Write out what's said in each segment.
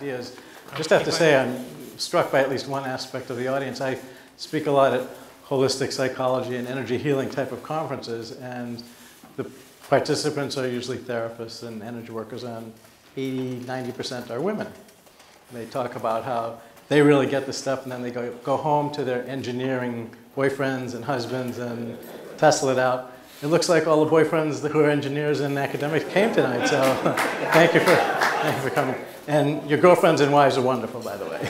ideas. I just have to say I'm struck by at least one aspect of the audience. I speak a lot at holistic psychology and energy healing type of conferences, and the participants are usually therapists and energy workers, and 80–90% are women. They talk about how they really get the stuff, and then they go home to their engineering boyfriends and husbands and Tesla it out. It looks like all the boyfriends who are engineers and academics came tonight, so thank you for coming. And your girlfriends and wives are wonderful, by the way.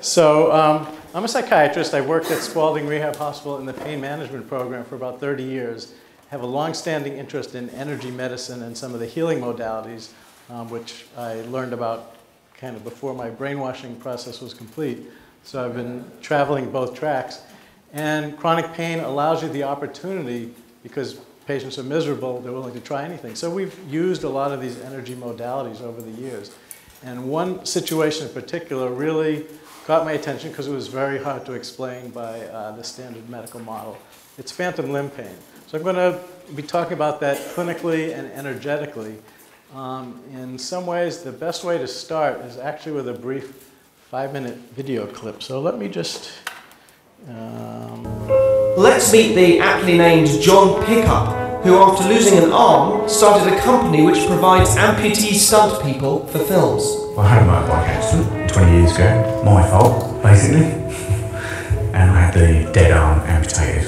So I'm a psychiatrist. I worked at Spalding Rehab Hospital in the pain management program for about 30 years. I have a long-standing interest in energy medicine and some of the healing modalities, which I learned about kind of before my brainwashing process was complete. So I've been traveling both tracks. And chronic pain allows you the opportunity, because patients are miserable, they're willing to try anything. So we've used a lot of these energy modalities over the years. And one situation in particular really caught my attention because it was very hard to explain by the standard medical model. It's phantom limb pain. So I'm going to be talking about that clinically and energetically. In some ways, the best way to start is actually with a brief 5-minute video clip. So let me just... Let's meet the aptly named John Pickup, who after losing an arm, started a company which provides amputee stunt people for films. I had a motorbike accident 20 years ago, my fault, basically, and I had the dead arm amputated.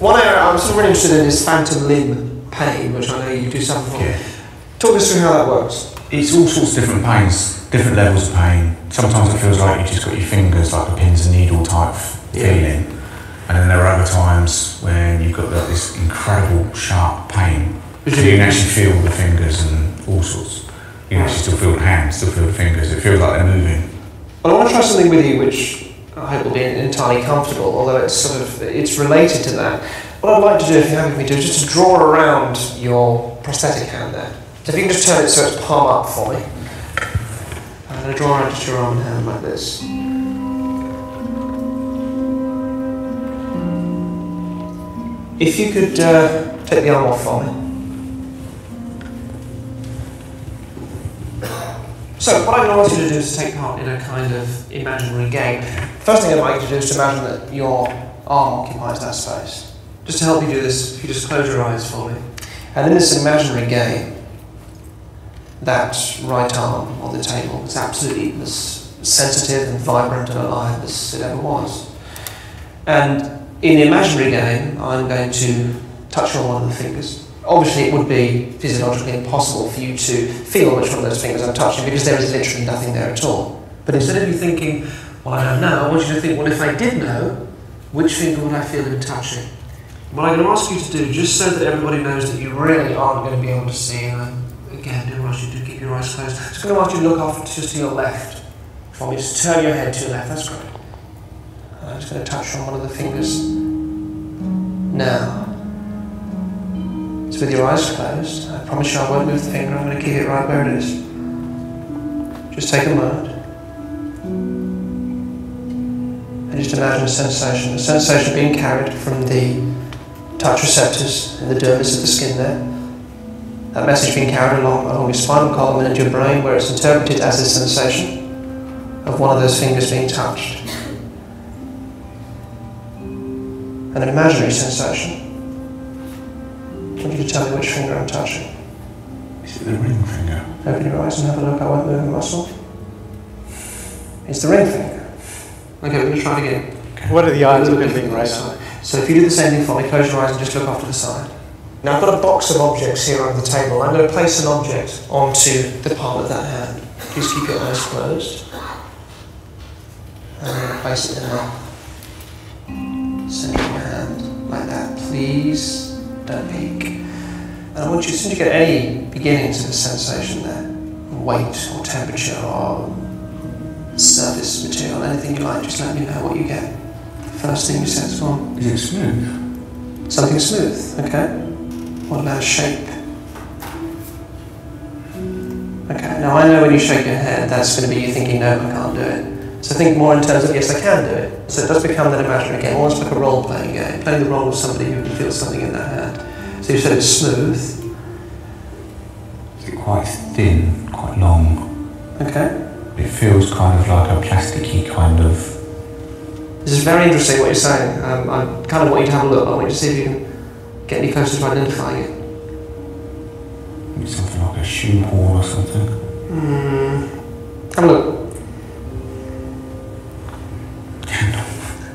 1 area I'm still really interested in is phantom limb pain, which I know you do suffer from. Yeah. Talk us through how that works. It's all sorts of different pains, different levels of pain. Sometimes it feels like you've just got your fingers like a pins and needle type feeling. And then there are other times when you've got like this incredible sharp pain. So you can actually feel the fingers and all sorts. You can actually still feel the hands, still feel the fingers. It feels like they're moving. Well, I want to try something with you which I hope will be entirely comfortable, although it's sort of, it's related to that. What I'd like to do, if you're happy with me, is just to draw around your prosthetic hand there. So if you can just turn it so it's palm up for me. I'm going to draw out just your arm and hand like this. If you could take the arm off for me. So what I'm going to ask you to do is to take part in a kind of imaginary game. First thing I'd like you to do is to imagine that your arm occupies that space. Just to help you do this, if you just close your eyes for me. And in this imaginary game, that right arm on the table is absolutely as sensitive and vibrant and alive as it ever was. And in the imaginary game, I'm going to touch on one of the fingers. Obviously, it would be physiologically impossible for you to feel which one of those fingers I'm touching because there is literally nothing there at all. But instead of you thinking, well, I don't know, I want you to think, well, if I did know, which finger would I feel him touching? What I'm going to ask you to do, just so that everybody knows that you really aren't going to be able to see, again, I do ask you to keep your eyes closed. It's going to ask you to look off just to your left. For me, just turn your head to your left. That's great. I'm just going to touch on one of the fingers now. So with your eyes closed, I promise you I won't move the finger. I'm going to keep it right where it is. Just take a moment. And just imagine a sensation being carried from the touch receptors in the dermis of the skin there. That message being carried along your spinal column and into your brain, where it's interpreted as a sensation of one of those fingers being touched. An imaginary sensation. I want you to tell me which finger I'm touching. Is it the ring finger? Open your eyes and have a look. I won't move a muscle. It's the ring finger. Okay, we're going to try it again. Okay. What are the odds of it being right? So if you do the same thing for me, close your eyes and just look off to the side. Now I've got a box of objects here on the table. I'm going to place an object onto the palm of that hand. Please keep your eyes closed. And I'm going to place it in the central hand, like that. Please don't peek. And I want you, as soon as you get any beginnings of a sensation there, weight or temperature or surface material, anything you like, just let me know what you get. First thing you sense on. Is it smooth? Something smooth, okay. What about shape? Okay, now I know when you shake your head, that's going to be you thinking, no, I can't do it. So think more in terms of, yes, I can do it. So it does become that imaginary game, almost like a role-playing game. Playing the role of somebody who can feel something in their hand. So you said it's smooth. Is it quite thin, quite long? Okay. It feels kind of like a plasticky kind of... This is very interesting what you're saying. I kind of want you to have a look, but I want you to see if you can get any closer to identifying it. It's something like a shoehorn or something. Mm. Have a look.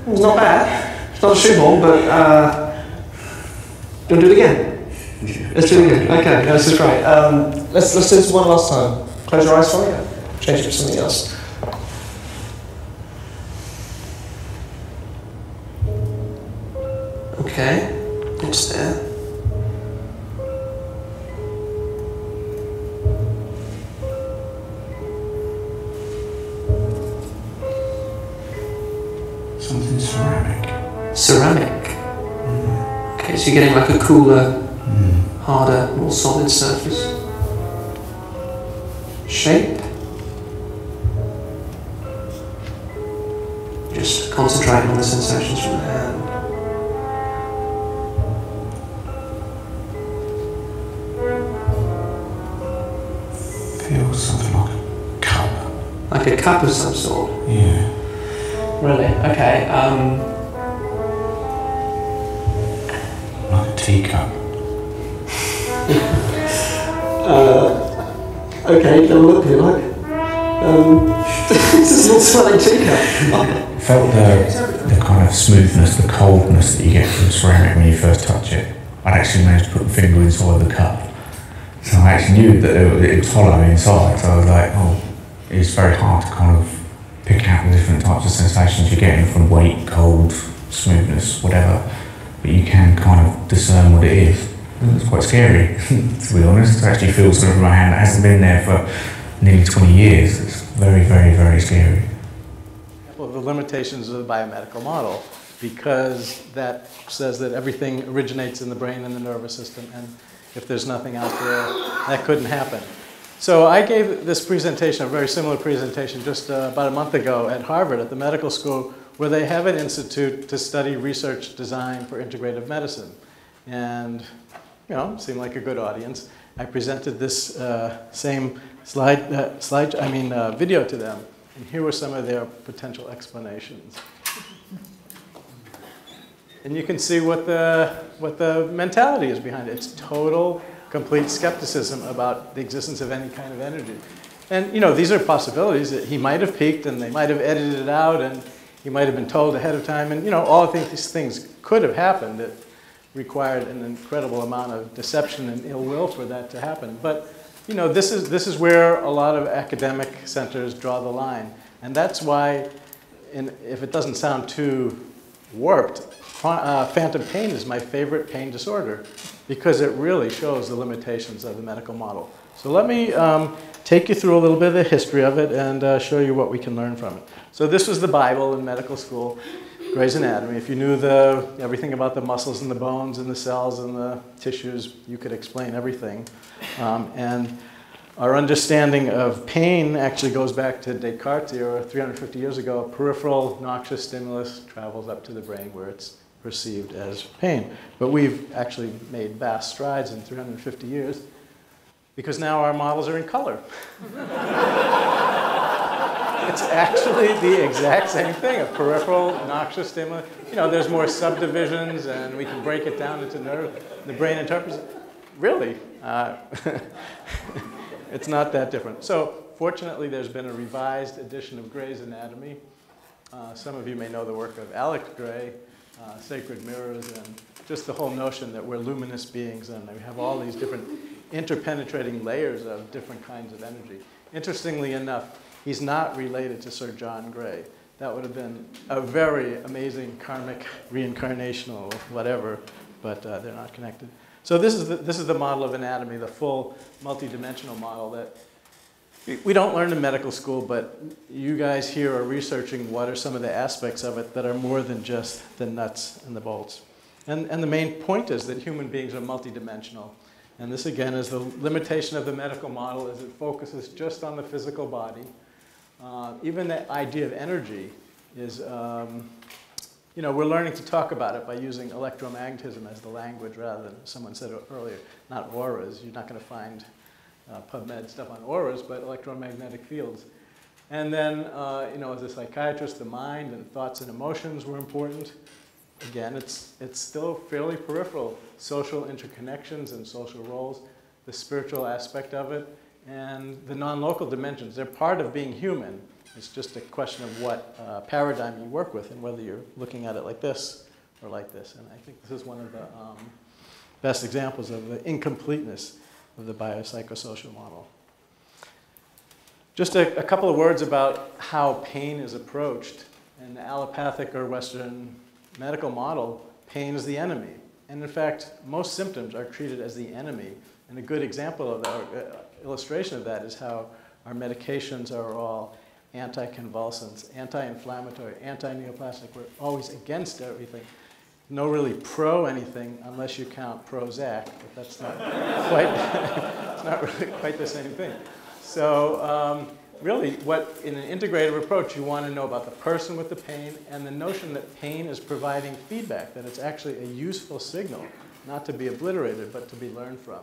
It's not bad. It's not a shoehorn, but... Do you want to do it again? Yeah. Let's do it again. Okay, this is right. Let's do this one last time. Close your eyes for me. Change it to something else. Okay, it's there. Something ceramic. Ceramic? Mm. Okay, so you're getting like a cooler, harder, more solid surface. Shape? Just concentrating on the sensations from the hand. Feels something like a cup. Like a cup of some sort? Yeah. Really? Okay. Like a teacup. Okay, that'll look good, like. This is not smelling teacup. I felt the kind of smoothness, the coldness that you get from ceramic when you first touch it. I'd actually managed to put my finger inside the cup. So I actually knew that it was hollow inside, so I was like, oh, it's very hard to kind of pick out the different types of sensations you're getting from weight, cold, smoothness, whatever. But you can kind of discern what it is. It's quite scary, to be honest, to actually feel something from my hand that hasn't been there for nearly 20 years. It's very, very, very scary. Well, the limitations of the biomedical model, because that says that everything originates in the brain and the nervous system, and if there's nothing out there, that couldn't happen. So I gave this presentation, a very similar presentation, just about a month ago at Harvard at the medical school, where they have an institute to study research design for integrative medicine. And, you know, seemed like a good audience. I presented this same video to them. And here were some of their potential explanations. And you can see what the mentality is behind it. It's total, complete skepticism about the existence of any kind of energy. And you know, these are possibilities that he might have peaked and they might have edited it out and he might have been told ahead of time. And you know, all these things could have happened. It required an incredible amount of deception and ill will for that to happen. But you know, this is where a lot of academic centers draw the line. And that's why, if it doesn't sound too warped, phantom pain is my favorite pain disorder, because it really shows the limitations of the medical model. So let me take you through a little bit of the history of it and show you what we can learn from it. So this was the Bible in medical school, Gray's Anatomy. If you knew everything about the muscles and the bones and the cells and the tissues, you could explain everything. And our understanding of pain actually goes back to Descartes, 350 years ago. Peripheral noxious stimulus travels up to the brain where it's perceived as pain. But we've actually made vast strides in 350 years because now our models are in color. It's actually the exact same thing, a peripheral noxious stimulus. You know, there's more subdivisions and we can break it down into nerve. The brain interprets it. Really? It's not that different. So fortunately, there's been a revised edition of Gray's Anatomy. Some of you may know the work of Alec Gray, Sacred Mirrors, and just the whole notion that we're luminous beings and we have all these different interpenetrating layers of different kinds of energy. Interestingly enough, he's not related to Sir John Gray. That would have been a very amazing karmic reincarnational whatever, but they're not connected. So this is the model of anatomy, the full multidimensional model that we don't learn in medical school, but you guys here are researching what are some of the aspects of it that are more than just the nuts and the bolts. And the main point is that human beings are multidimensional. And this again is the limitation of the medical model, is it focuses just on the physical body. Even the idea of energy is, you know, we're learning to talk about it by using electromagnetism as the language rather than, someone said earlier, not auras. You're not going to find PubMed stuff on auras, but electromagnetic fields. And then, you know, as a psychiatrist, the mind and thoughts and emotions were important. Again, it's still fairly peripheral. Social interconnections and social roles, the spiritual aspect of it, and the non-local dimensions. They're part of being human. It's just a question of what paradigm you work with and whether you're looking at it like this or like this. And I think this is one of the best examples of the incompleteness of the biopsychosocial model. Just a couple of words about how pain is approached. In the allopathic or Western medical model, pain is the enemy. And in fact, most symptoms are treated as the enemy. And a good example of that, illustration of that, is how our medications are all anticonvulsants, anti-inflammatory, anti-neoplastic. We're always against everything. No really pro anything, unless you count Prozac, but that's not quite, it's not really quite the same thing. So really, what in an integrative approach, you want to know about the person with the pain and the notion that pain is providing feedback, that it's actually a useful signal, not to be obliterated, but to be learned from.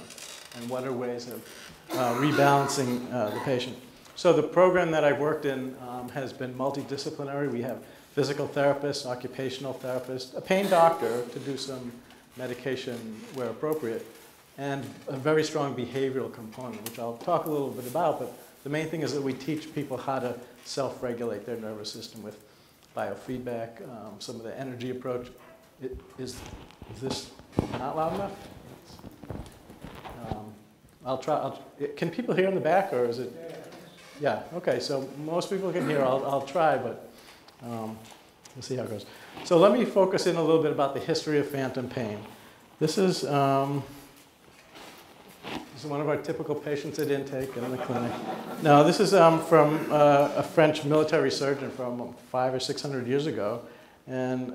And what are ways of rebalancing the patient? So the program that I've worked in has been multidisciplinary. We have physical therapists, occupational therapists, a pain doctor to do some medication where appropriate, and a very strong behavioral component, which I'll talk a little bit about. But the main thing is that we teach people how to self-regulate their nervous system with biofeedback. Some of the energy approach. Is this not loud enough? I'll try. Can people hear in the back, or is it? Yeah. Okay. So most people can hear. I'll try, but we'll see how it goes. So let me focus in a little bit about the history of phantom pain. This is one of our typical patients at intake in the clinic. Now, this is from a French military surgeon from 500 or 600 years ago. And,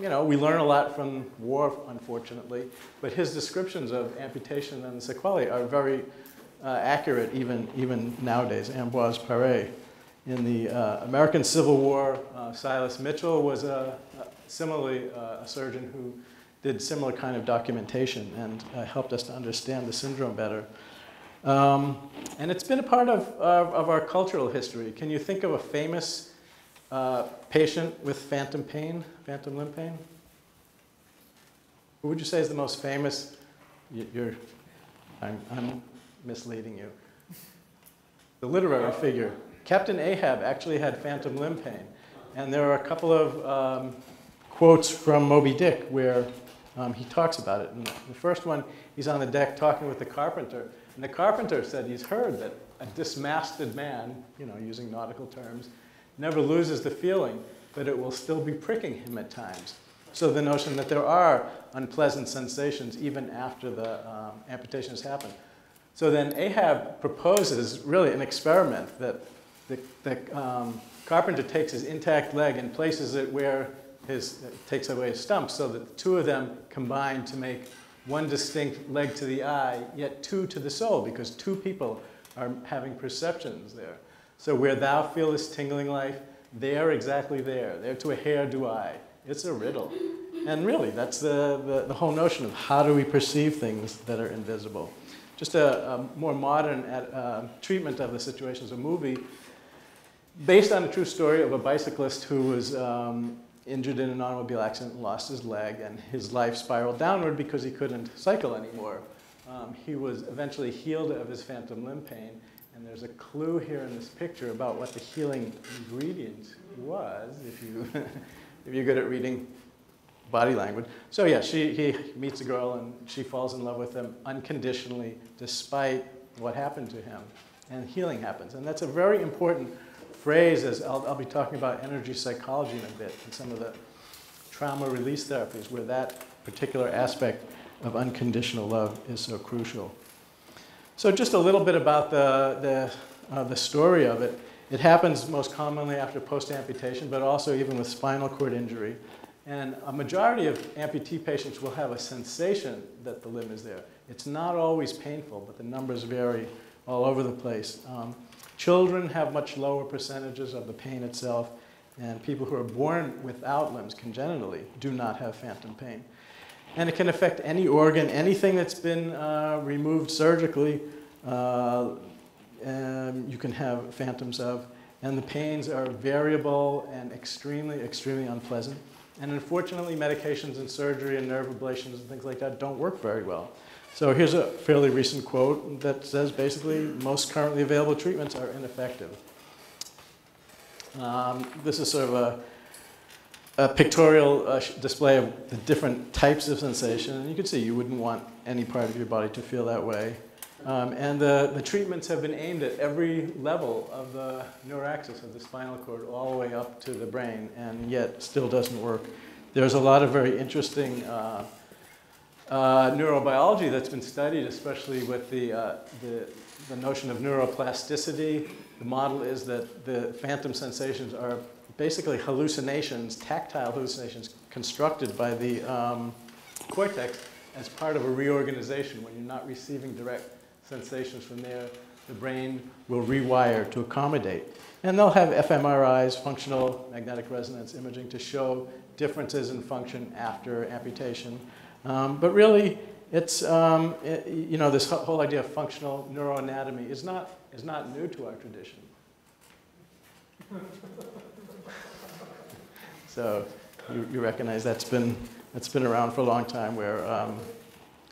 you know, we learn a lot from war, unfortunately, but his descriptions of amputation and the sequelae are very accurate even nowadays. Ambroise Paré. In the American Civil War, Silas Mitchell was similarly a surgeon who did similar kind of documentation and helped us to understand the syndrome better. And it's been a part of our cultural history. Can you think of a famous patient with phantom pain, phantom limb pain? Who would you say is the most famous? I'm misleading you. The literary figure. Captain Ahab actually had phantom limb pain. And there are a couple of quotes from Moby Dick where he talks about it. And the first one, he's on the deck talking with the carpenter. And the carpenter said he's heard that a dismasted man, you know, using nautical terms, never loses the feeling, but it will still be pricking him at times. So the notion that there are unpleasant sensations even after the amputation has happened. So then Ahab proposes really an experiment that the carpenter takes his intact leg and places it where his, takes away his stump, so that the two of them combine to make one distinct leg to the eye, yet two to the soul, because two people are having perceptions there. So where thou feelest tingling life, there exactly there to a hair do I. It's a riddle. And really, that's the whole notion of how do we perceive things that are invisible. Just a more modern treatment of the situation is a movie based on a true story of a bicyclist who was injured in an automobile accident and lost his leg, and his life spiraled downward because he couldn't cycle anymore. He was eventually healed of his phantom limb pain, and there's a clue here in this picture about what the healing ingredient was, if, if you're good at reading body language. So yeah, he meets a girl, and she falls in love with him unconditionally, despite what happened to him, and healing happens. And that's a very important phrase, as I'll be talking about energy psychology in a bit, and some of the trauma release therapies where that particular aspect of unconditional love is so crucial. So just a little bit about the story of it. It happens most commonly after post-amputation, but also even with spinal cord injury. And a majority of amputee patients will have a sensation that the limb is there. It's not always painful, but the numbers vary all over the place. Children have much lower percentages of the pain itself, and people who are born without limbs congenitally do not have phantom pain. And it can affect any organ, anything that's been removed surgically, you can have phantoms of. And the pains are variable and extremely, extremely unpleasant. And unfortunately, medications and surgery and nerve ablations and things like that don't work very well. So here's a fairly recent quote that says basically most currently available treatments are ineffective. This is sort of a pictorial display of the different types of sensation. And you can see you wouldn't want any part of your body to feel that way. And the treatments have been aimed at every level of the neuroaxis of the spinal cord all the way up to the brain, and yet still doesn't work. There's a lot of very interesting neurobiology that's been studied, especially with the notion of neuroplasticity. The model is that the phantom sensations are basically hallucinations, tactile hallucinations, constructed by the cortex as part of a reorganization. When you're not receiving direct sensations from there, the brain will rewire to accommodate. And they'll have fMRIs, functional magnetic resonance imaging, to show differences in function after amputation. But really, it's, this whole idea of functional neuroanatomy is not new to our tradition. So you recognize that's been around for a long time, where I'm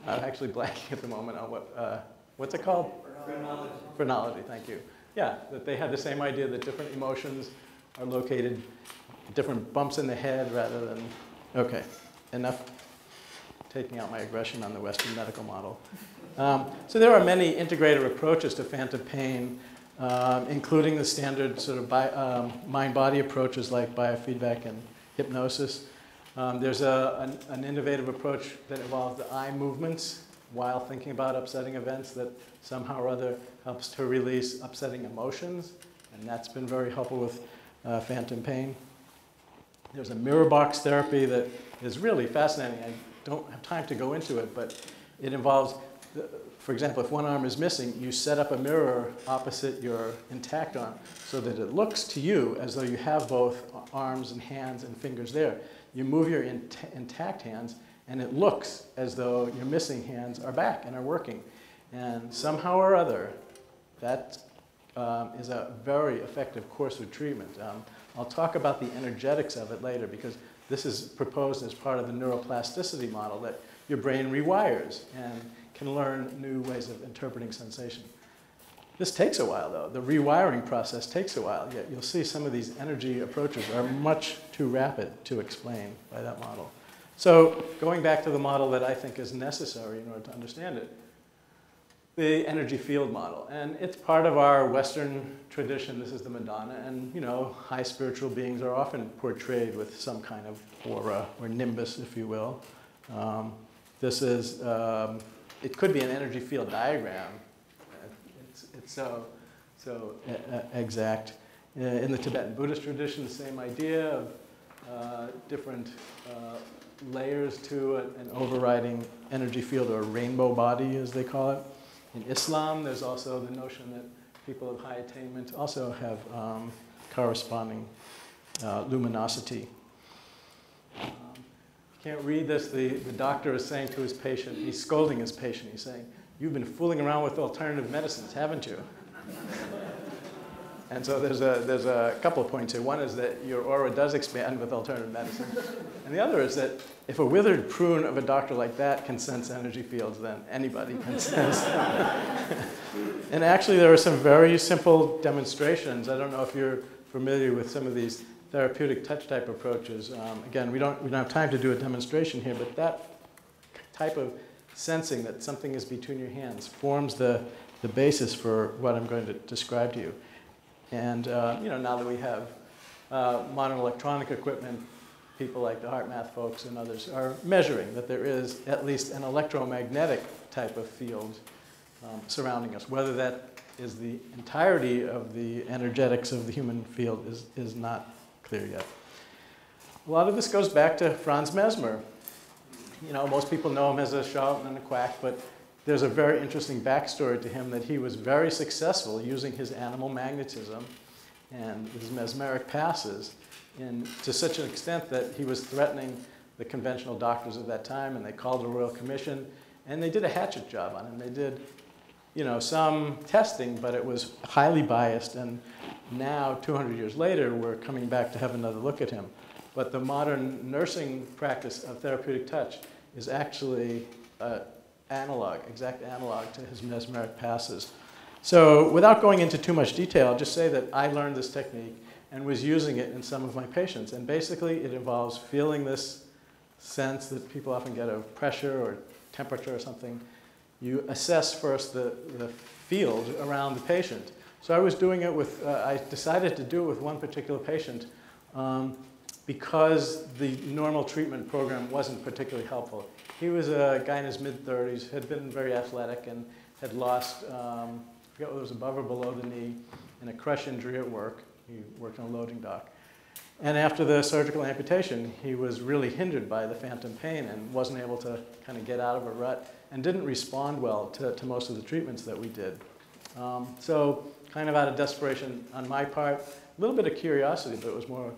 actually blanking at the moment on what, what's it called? Phrenology. Phrenology, thank you. Yeah, that they had the same idea that different emotions are located, different bumps in the head rather than, okay, enough taking out my aggression on the Western medical model. So there are many integrative approaches to phantom pain, including the standard sort of mind-body approaches like biofeedback and hypnosis. There's an innovative approach that involves the eye movements while thinking about upsetting events that somehow or other helps to release upsetting emotions, and that's been very helpful with phantom pain. There's a mirror box therapy that is really fascinating. I don't have time to go into it, but it involves, for example, if one arm is missing, you set up a mirror opposite your intact arm so that it looks to you as though you have both arms and hands and fingers there. You move your intact hands, and it looks as though your missing hands are back and are working. And somehow or other, that is a very effective course of treatment. I'll talk about the energetics of it later, because this is proposed as part of the neuroplasticity model, that your brain rewires and can learn new ways of interpreting sensation. This takes a while, though. The rewiring process takes a while, yet you'll see some of these energy approaches are much too rapid to explain by that model. So going back to the model that I think is necessary in order to understand it, the energy field model. And it's part of our Western tradition. This is the Madonna. And high spiritual beings are often portrayed with some kind of aura or nimbus, if you will. This is, it could be an energy field diagram. It's so exact. In the Tibetan Buddhist tradition, the same idea of different layers to an overriding energy field, or rainbow body, as they call it. In Islam, there's also the notion that people of high attainment also have corresponding luminosity. You can't read this. The doctor is saying to his patient, he's scolding his patient, he's saying, "You've been fooling around with alternative medicines, haven't you?" And so there's a couple of points here. One is that your aura does expand with alternative medicine. And the other is that if a withered prune of a doctor like that can sense energy fields, then anybody can sense them. And actually, there are some very simple demonstrations. I don't know if you're familiar with some of these therapeutic touch type approaches. Again, we don't have time to do a demonstration here, but that type of sensing that something is between your hands forms the basis for what I'm going to describe to you. And now that we have modern electronic equipment, people like the HeartMath folks and others are measuring that there is at least an electromagnetic type of field surrounding us. Whether that is the entirety of the energetics of the human field is not clear yet. A lot of this goes back to Franz Mesmer. Most people know him as a charlatan and a quack, but there's a very interesting backstory to him, that he was very successful using his animal magnetism and his mesmeric passes to such an extent that he was threatening the conventional doctors of that time, and they called a royal commission, and they did a hatchet job on him. They did you know, some testing, but it was highly biased. And now, 200 years later, we're coming back to have another look at him. But the modern nursing practice of therapeutic touch is actually analog, exact analog to his mesmeric passes. So without going into too much detail, I'll just say that I learned this technique and was using it in some of my patients. And basically, it involves feeling this sense that people often get of pressure or temperature or something. You assess first the field around the patient. So I was doing it with, I decided to do it with one particular patient because the normal treatment program wasn't particularly helpful. He was a guy in his mid-30s, had been very athletic, and had lost, I forget whether it was above or below the knee, in a crush injury at work. He worked on a loading dock. And after the surgical amputation, he was really hindered by the phantom pain and wasn't able to kind of get out of a rut and didn't respond well to most of the treatments that we did. So kind of out of desperation on my part, a little bit of curiosity, but it was more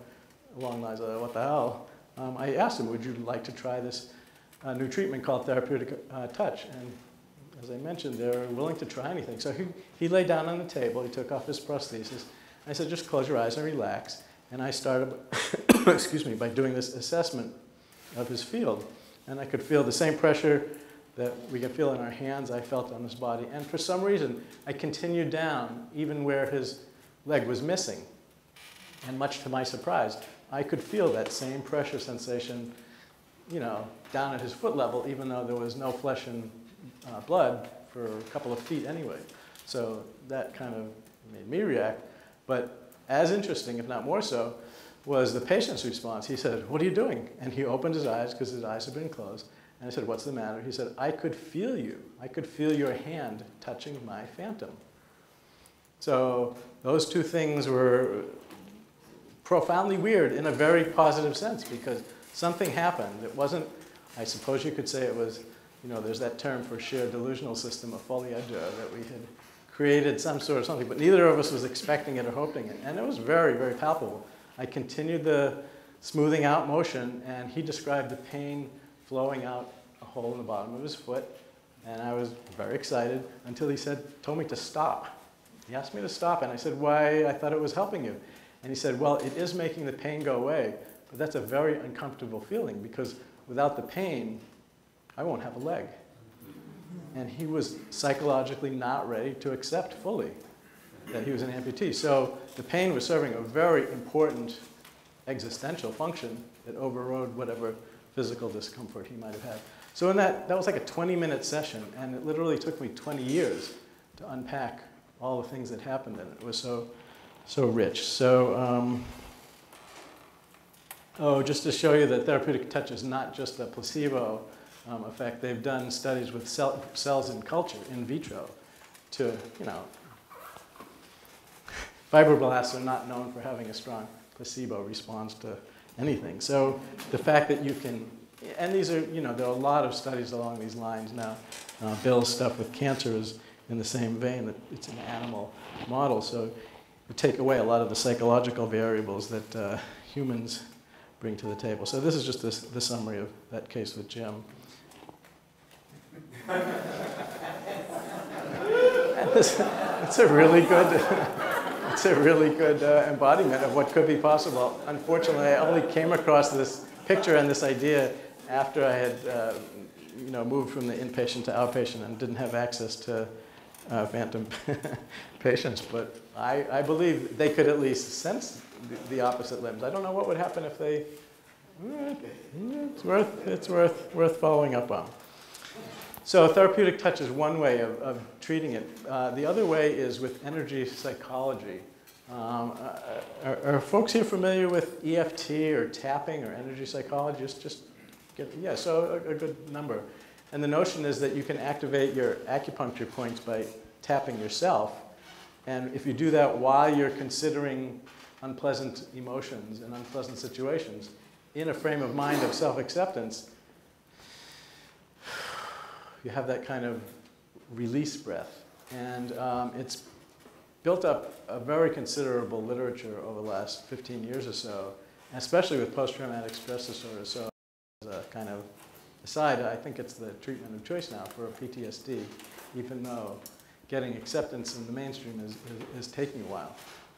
along the lines of what the hell, I asked him, would you like to try this new treatment called therapeutic touch? And as I mentioned, they're willing to try anything. So he lay down on the table, he took off his prosthesis. I said, just close your eyes and relax. And I started, excuse me, by doing this assessment of his field. And I could feel the same pressure that we can feel in our hands I felt on his body. And for some reason, I continued down, even where his leg was missing. And much to my surprise, I could feel that same pressure sensation, you know, down at his foot level, even though there was no flesh and blood for a couple of feet anyway. So that kind of made me react. But as interesting, if not more so, was the patient's response. He said, what are you doing? And he opened his eyes, because his eyes had been closed. And I said, what's the matter? He said, I could feel you. I could feel your hand touching my phantom. So those two things were profoundly weird in a very positive sense, because something happened. It wasn't, I suppose you could say it was, you know, there's that term for shared delusional system of folie à deux that we had created some sort of something, but neither of us was expecting it or hoping it. And it was very, very palpable. I continued the smoothing out motion, and he described the pain flowing out a hole in the bottom of his foot. And I was very excited until he said, told me to stop. He asked me to stop, and I said, why? I thought it was helping you. And he said, well, it is making the pain go away, but that's a very uncomfortable feeling, because without the pain, I won't have a leg. And he was psychologically not ready to accept fully that he was an amputee. So the pain was serving a very important existential function that overrode whatever physical discomfort he might have had. So in that was like a 20-minute session, and it literally took me 20 years to unpack all the things that happened in it. It was so rich. So just to show you that therapeutic touch is not just a placebo effect. They've done studies with cells in culture, in vitro, to, you know, fibroblasts are not known for having a strong placebo response to anything. So the fact that you can, and these are, you know, there are a lot of studies along these lines now. Bill's stuff with cancer is in the same vein, that it's an animal model. So you take away a lot of the psychological variables that humans bring to the table. So this is just the summary of that case with Jim. It's a really good embodiment of what could be possible. Unfortunately, I only came across this picture and this idea after I had, you know, moved from the inpatient to outpatient and didn't have access to phantom patients. But I believe they could at least sense the opposite limbs. I don't know what would happen if they. It's worth following up on. So therapeutic touch is one way of treating it. The other way is with energy psychology. Are folks here familiar with EFT or tapping or energy psychology? Yeah, so a good number. And the notion is that you can activate your acupuncture points by tapping yourself. And if you do that while you're considering unpleasant emotions and unpleasant situations in a frame of mind of self-acceptance, you have that kind of release breath. And it's built up a very considerable literature over the last 15 years or so, especially with post-traumatic stress disorder. So as a kind of aside, I think it's the treatment of choice now for PTSD, even though getting acceptance in the mainstream is taking a while.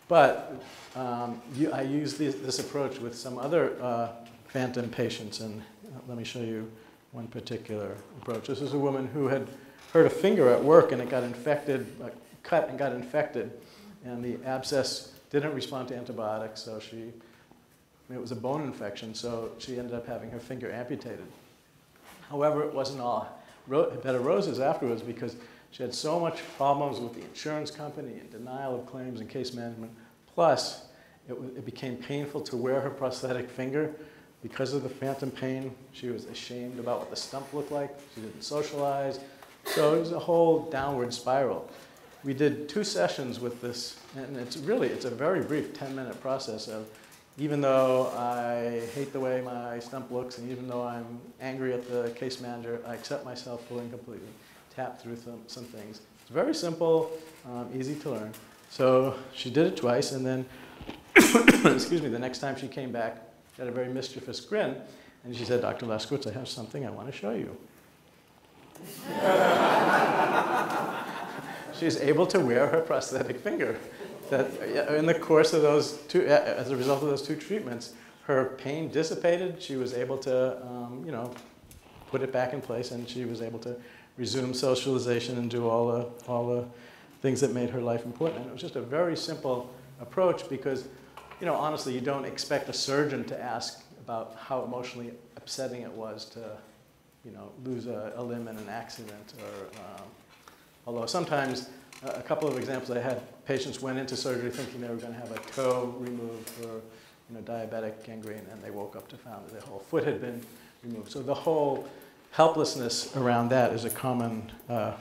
But I use this approach with some other phantom patients, and let me show you one particular approach. This is a woman who had hurt a finger at work and it got infected, cut and got infected, and the abscess didn't respond to antibiotics, so it was a bone infection, so she ended up having her finger amputated. However, it wasn't all a bed of roses afterwards, because she had so much problems with the insurance company and denial of claims and case management. Plus, it became painful to wear her prosthetic finger. Because of the phantom pain, she was ashamed about what the stump looked like. She didn't socialize. So it was a whole downward spiral. We did 2 sessions with this, and it's a very brief 10-minute process of, even though I hate the way my stump looks, and even though I'm angry at the case manager, I accept myself fully and completely, tap through some things. It's very simple, easy to learn. So she did it twice, and then, excuse me, the next time she came back, she had a very mischievous grin, and she said, "Dr. Laskowitz, I have something I want to show you." She's able to wear her prosthetic finger. That in the course of those 2, as a result of those 2 treatments, her pain dissipated. She was able to, put it back in place, and she was able to resume socialization and do all the things that made her life important. And it was just a very simple approach because, honestly, you don't expect a surgeon to ask about how emotionally upsetting it was to, lose a limb in an accident. Although sometimes, a couple of examples I had, patients went into surgery thinking they were going to have a toe removed for diabetic gangrene, and they woke up to find that their whole foot had been removed. So the whole helplessness around that is a common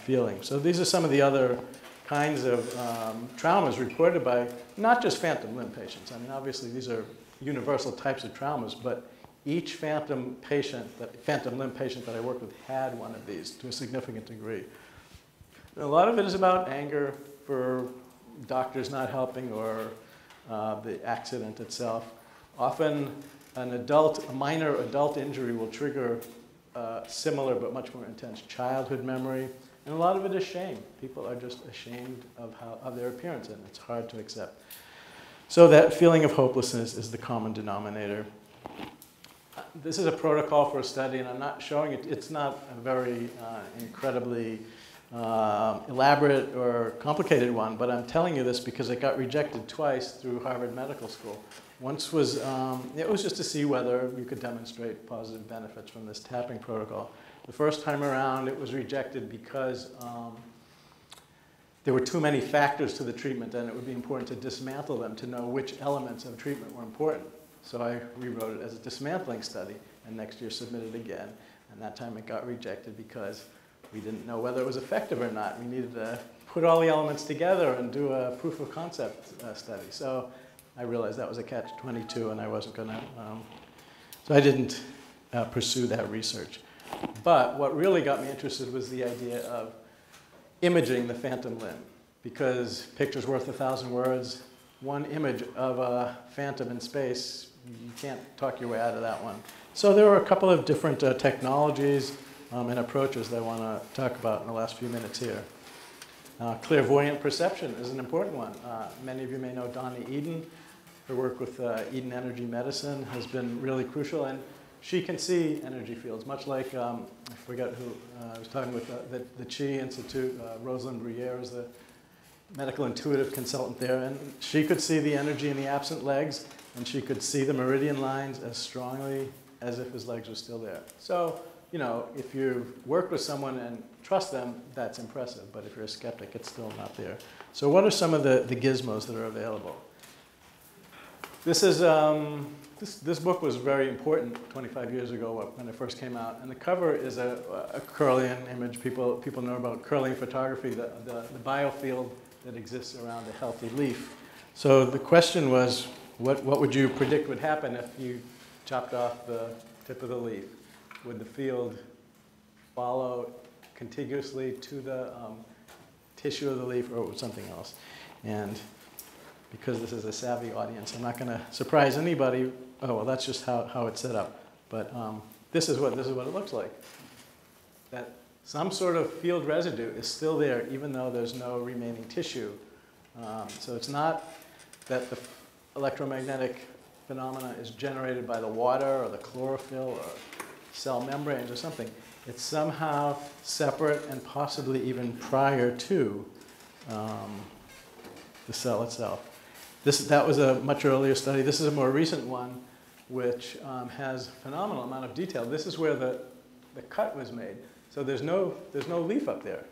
feeling. So these are some of the other kinds of traumas reported by not just phantom limb patients. I mean, obviously, these are universal types of traumas, but each phantom limb patient that I worked with had one of these to a significant degree. A lot of it is about anger for doctors not helping or the accident itself. Often a minor adult injury will trigger similar but much more intense childhood memory. And a lot of it is shame. People are just ashamed of their appearance, and it's hard to accept. So that feeling of hopelessness is the common denominator. This is a protocol for a study, and I'm not showing it. It's not a very incredibly elaborate or complicated one, but I'm telling you this because it got rejected twice through Harvard Medical School. Once was, it was just to see whether you could demonstrate positive benefits from this tapping protocol. The first time around, it was rejected because there were too many factors to the treatment, and it would be important to dismantle them to know which elements of treatment were important. So I rewrote it as a dismantling study, and next year submitted again. And that time it got rejected because we didn't know whether it was effective or not. We needed to put all the elements together and do a proof of concept study. So I realized that was a catch-22, and I wasn't going to, so I didn't pursue that research. But what really got me interested was the idea of imaging the phantom limb, because picture's worth 1,000 words. One image of a phantom in space, you can't talk your way out of that one. So there were a couple of different technologies and approaches that I want to talk about in the last few minutes here. Clairvoyant perception is an important one. Many of you may know Donna Eden. Her work with Eden Energy Medicine has been really crucial, and she can see energy fields, much like, I forget who I was talking with, the Qi Institute. Rosalind Bruyere is the medical intuitive consultant there, and she could see the energy in the absent legs, and she could see the meridian lines as strongly as if his legs were still there. So, if you've worked with someone and trust them, that's impressive. But if you're a skeptic, it's still not there. So what are some of the gizmos that are available? This is, this book was very important 25 years ago when it first came out. And the cover is a Kirlian image. People know about Kirlian photography, the biofield that exists around a healthy leaf. So the question was, what would you predict would happen if you chopped off the tip of the leaf? Would the field follow contiguously to the tissue of the leaf, or something else? And because this is a savvy audience, I'm not going to surprise anybody. Oh, well, that's just how it's set up. But this is what it looks like. That some sort of field residue is still there, even though there's no remaining tissue. So it's not that the electromagnetic phenomena is generated by the water or the chlorophyll or cell membranes or something. It's somehow separate and possibly even prior to the cell itself. That was a much earlier study. This is a more recent one, which has a phenomenal amount of detail. This is where the cut was made. So there's no leaf up there.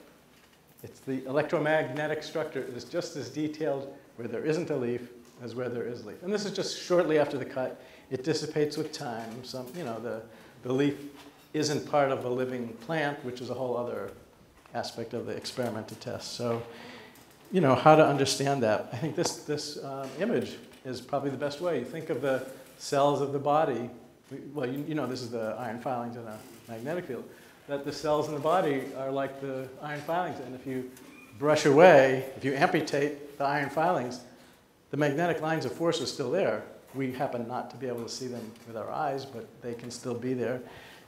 It's the electromagnetic structure is just as detailed where there isn't a leaf as where there is leaf. And this is just shortly after the cut. It dissipates with time. Some, you know, the leaf isn't part of a living plant, which is a whole other aspect of the experiment to test. So, you know, how to understand that. I think this image is probably the best way. You think of the cells of the body. Well, you know, this is the iron filings in a magnetic field. That the cells in the body are like the iron filings. And if you brush away, if you amputate the iron filings, the magnetic lines of force are still there. We happen not to be able to see them with our eyes, but they can still be there,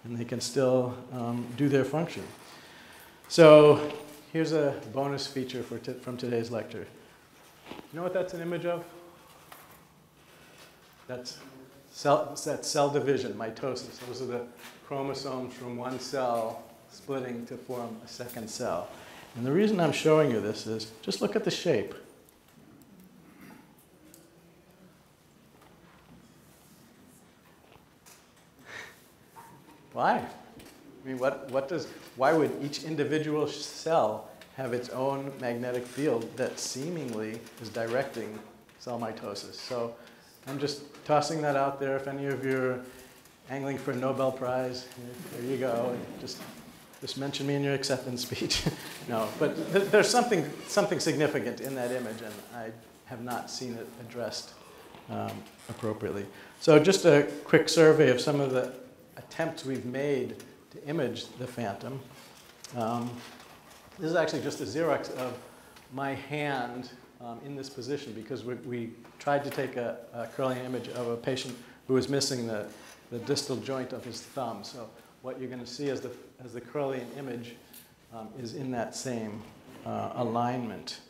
and they can still do their function. So here's a bonus feature from today's lecture. You know what that's an image of? That's cell division, mitosis. Those are the chromosomes from one cell splitting to form a second cell. And the reason I'm showing you this is just look at the shape. Why? I mean, why would each individual cell have its own magnetic field that seemingly is directing cell mitosis? So I'm just tossing that out there. If any of you are angling for a Nobel Prize, there you go. Just mention me in your acceptance speech. No, but there's something significant in that image, and I have not seen it addressed appropriately. So just a quick survey of some of the attempts we've made to image the phantom. This is actually just a Xerox of my hand in this position, because we tried to take a Kirlian image of a patient who was missing the distal joint of his thumb. So what you're going to see as the Kirlian image is in that same alignment.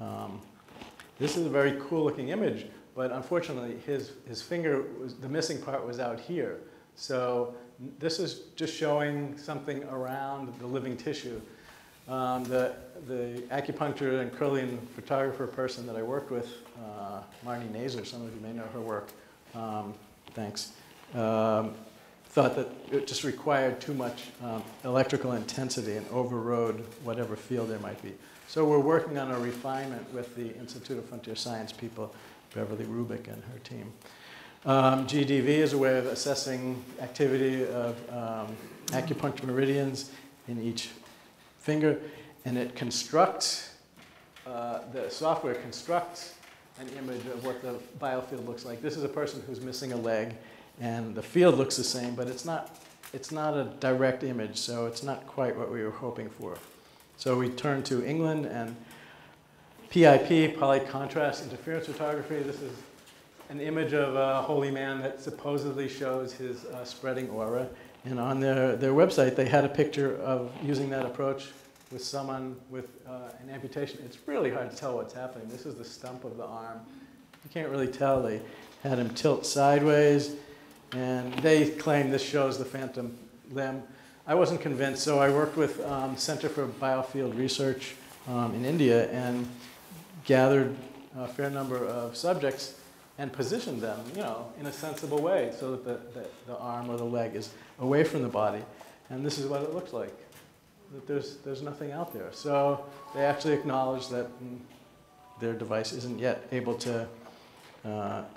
This is a very cool looking image, but unfortunately his finger, the missing part was out here. So this is just showing something around the living tissue. The acupuncture and Kirlian photographer person that I worked with, Marnie Nazer, some of you may know her work, thanks, thought that it just required too much electrical intensity and overrode whatever field there might be. So we're working on a refinement with the Institute of Frontier Science people, Beverly Rubik and her team. GDV is a way of assessing activity of acupuncture meridians in each finger, and it constructs, the software constructs an image of what the biofield looks like. This is a person who's missing a leg, and the field looks the same, but it's not a direct image, so it's not quite what we were hoping for. So we turned to England and PIP, Polycontrast Interference Photography. This is an image of a holy man that supposedly shows his spreading aura. And on their website, they had a picture of using that approach with someone with an amputation. It's really hard to tell what's happening. This is the stump of the arm. You can't really tell. They had him tilt sideways, and they claim this shows the phantom limb. I wasn't convinced, so I worked with Center for Biofield Research in India and gathered a fair number of subjects and position them, you know, in a sensible way so that the arm or the leg is away from the body. And this is what it looks like, that there's nothing out there. So they actually acknowledge that their device isn't yet able to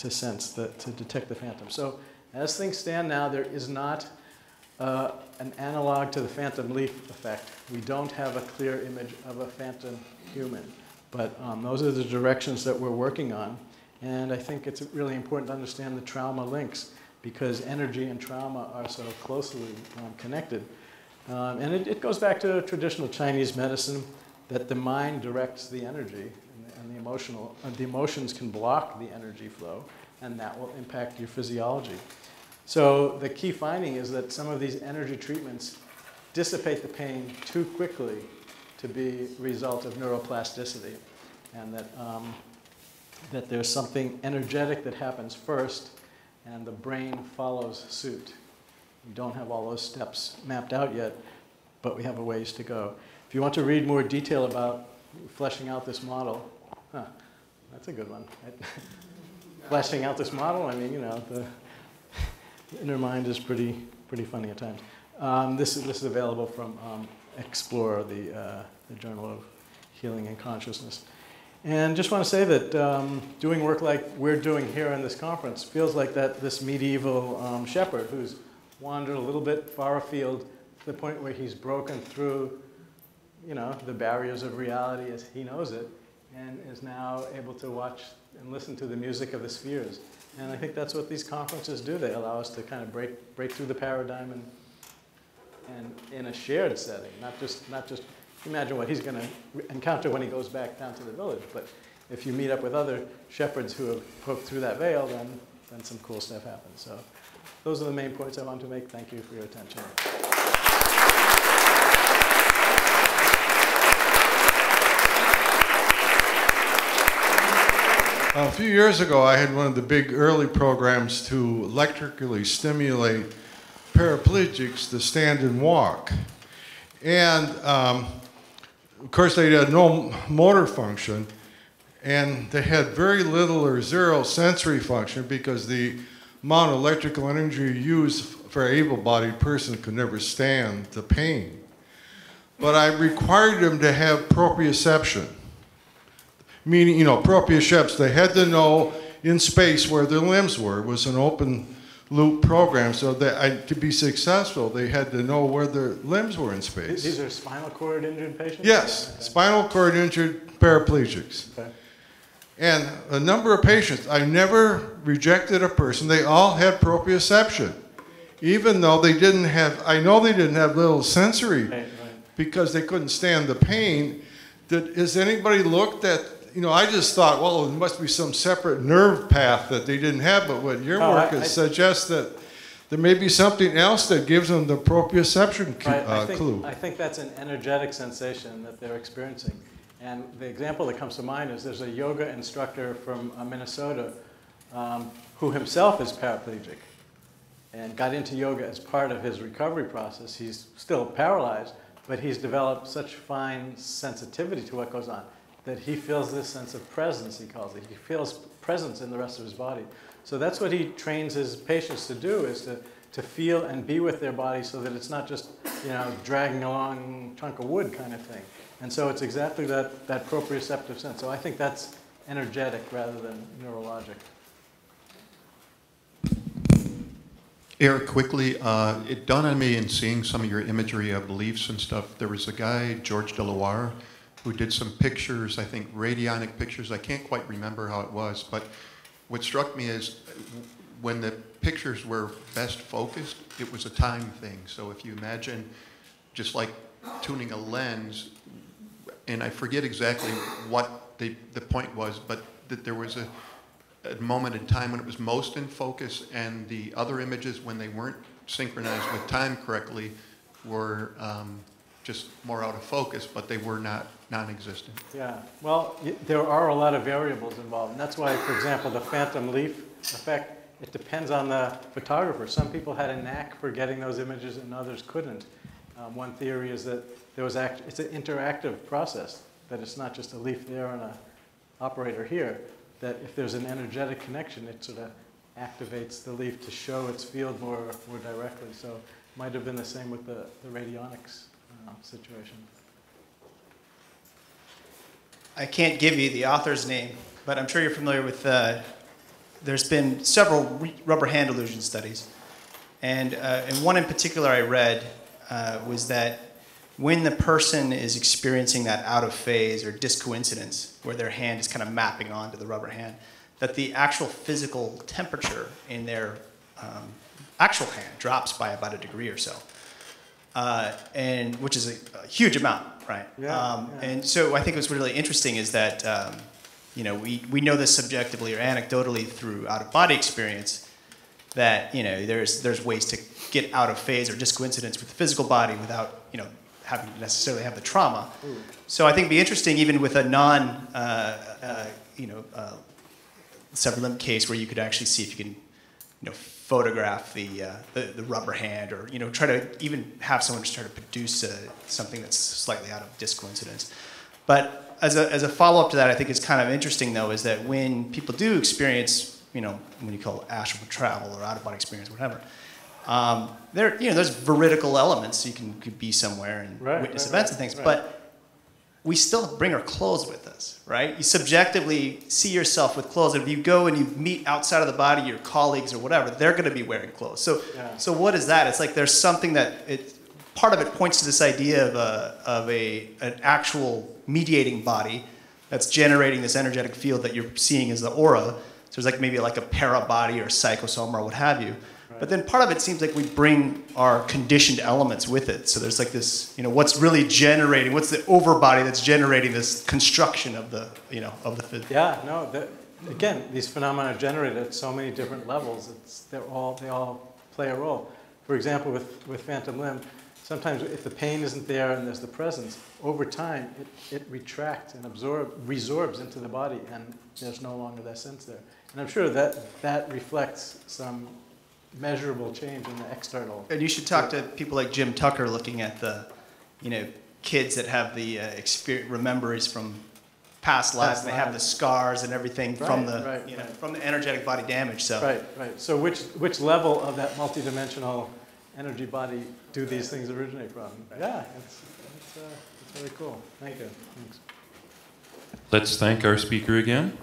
sense, to detect the phantom. So as things stand now, there is not an analog to the phantom leaf effect. We don't have a clear image of a phantom human. But those are the directions that we're working on. And I think it's really important to understand the trauma links, because energy and trauma are so closely connected. And it goes back to traditional Chinese medicine, that the mind directs the energy, and the emotions can block the energy flow, and that will impact your physiology. So the key finding is that some of these energy treatments dissipate the pain too quickly to be a result of neuroplasticity, and that, that there's something energetic that happens first, and the brain follows suit. We don't have all those steps mapped out yet, but we have a ways to go. If you want to read more detail about fleshing out this model, huh, that's a good one. Right? Fleshing out this model, I mean, you know, the inner mind is pretty funny at times. This is available from Explore, the Journal of Healing and Consciousness. And just want to say that doing work like we're doing here in this conference feels like that this medieval shepherd who's wandered a little bit far afield to the point where he's broken through, you know, the barriers of reality as he knows it, and is now able to watch and listen to the music of the spheres. And I think that's what these conferences do. They allow us to kind of break through the paradigm and in a shared setting, not just imagine what he's going to encounter when he goes back down to the village. But if you meet up with other shepherds who have poked through that veil, then some cool stuff happens. So those are the main points I wanted to make. Thank you for your attention. A few years ago, I had one of the big early programs to electrically stimulate paraplegics to stand and walk. And, of course, they had no motor function, and they had very little or zero sensory function because the amount of electrical energy used for an able-bodied person could never stand the pain. But I required them to have proprioception. Meaning, you know, proprioception, they had to know in space where their limbs were. It was an open loop program, so that to be successful, they had to know where their limbs were in space. These are spinal cord injured patients? Yes, okay. Spinal cord injured paraplegics. Okay. And a number of patients, I never rejected a person. They all had proprioception, even though they didn't have, I know they didn't have little sensory right. Because they couldn't stand the pain. Has anybody looked at, you know, I just thought, well, it must be some separate nerve path that they didn't have, but what your work suggests that there may be something else that gives them the proprioception clue. I think that's an energetic sensation that they're experiencing. And the example that comes to mind is there's a yoga instructor from Minnesota who himself is paraplegic and got into yoga as part of his recovery process. He's still paralyzed, but he's developed such fine sensitivity to what goes on that he feels this sense of presence, he calls it. He feels presence in the rest of his body. So that's what he trains his patients to do, is to feel and be with their body so that it's not just, you know, dragging along a chunk of wood kind of thing. And so it's exactly that proprioceptive sense. So I think that's energetic rather than neurologic. Eric, quickly, it dawned on me in seeing some of your imagery of leaves and stuff, there was a guy, George DeLoire, who did some pictures, I think radionic pictures. I can't quite remember how it was, but what struck me is when the pictures were best focused, it was a time thing. So if you imagine just like tuning a lens, and I forget exactly what the point was, but that there was a moment in time when it was most in focus, and the other images, when they weren't synchronized with time correctly, were just more out of focus, but they were not non-existent. Yeah, well, there are a lot of variables involved, and that's why, for example, the phantom leaf effect, it depends on the photographer. Some people had a knack for getting those images and others couldn't. One theory is that there was it's an interactive process, that it's not just a leaf there and an operator here, that if there's an energetic connection, it sort of activates the leaf to show its field more directly. So it might have been the same with the radionics situation. I can't give you the author's name, but I'm sure you're familiar with, there's been several rubber hand illusion studies. And one in particular I read was that when the person is experiencing that out of phase or discoincidence, where their hand is kind of mapping onto the rubber hand, that the actual physical temperature in their actual hand drops by about a degree or so, and which is a huge amount, right? Yeah, yeah. And so I think what's really interesting is that you know, we know this subjectively or anecdotally through out-of-body experience, that there's ways to get out of phase or discoincidence with the physical body without having to necessarily have the trauma. Ooh. So I think it'd be interesting even with a non severed limb case where you could actually see if you can photograph the rubber hand or try to even have someone just try to produce something that's slightly out of discoincidence. But as a follow up to that, I think it's kind of interesting though is that when people do experience when you call it astral travel or out-of-body experience, whatever. There's veridical elements. So you could be somewhere and witness events and things, but we still bring our clothes with us, right? You subjectively see yourself with clothes. If you go and you meet outside of the body your colleagues or whatever, they're going to be wearing clothes. So, so what is that? It's like there's something that part of it points to this idea of an actual mediating body that's generating this energetic field that you're seeing as the aura. So it's like maybe like a para-body or psychosoma or what have you. Right. But then part of it seems like we bring our conditioned elements with it. So there's like this, what's really generating, what's the over-body that's generating this construction of the, of the... Yeah, no, again, these phenomena are generated at so many different levels. They all play a role. For example, with phantom limb, sometimes if the pain isn't there and there's the presence, over time it retracts and resorbs into the body and there's no longer that sense there. And I'm sure that that reflects some measurable change in the external. And you should talk to people like Jim Tucker looking at the, kids that have the memories from past lives and they have the scars and everything from the, from the energetic body damage. So. So which level of that multidimensional energy body do these things originate from? Yeah, it's really cool. Thank you. Thanks. Let's thank our speaker again.